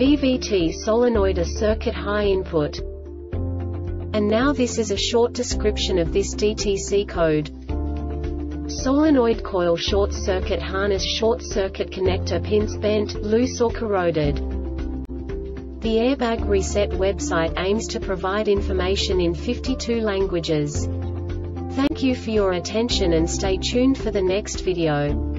VVT solenoid, a circuit high input. And now this is a short description of this DTC code. Solenoid coil short circuit, harness short circuit, connector pins bent, loose or corroded. The Airbag Reset website aims to provide information in 52 languages. Thank you for your attention and stay tuned for the next video.